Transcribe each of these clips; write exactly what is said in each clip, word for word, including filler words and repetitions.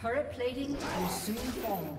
Turret plating will soon fall.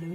Blue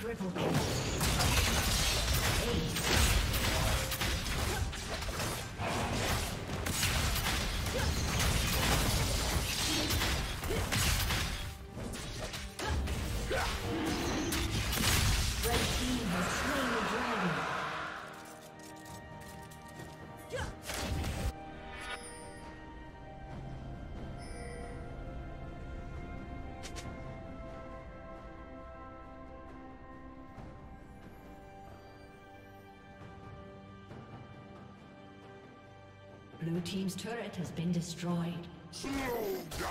Triple kill. Ace. Blue team's turret has been destroyed. Slow down!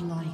Like.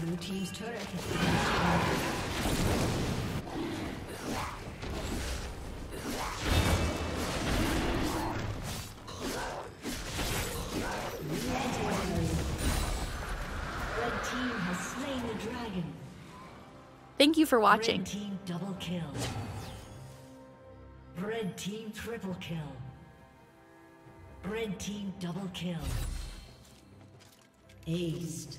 Blue team's turret has been destroyed. Red team has slain the dragon. Thank you for watching. Red team double kill. Red team triple kill. Red team double kill. Aced.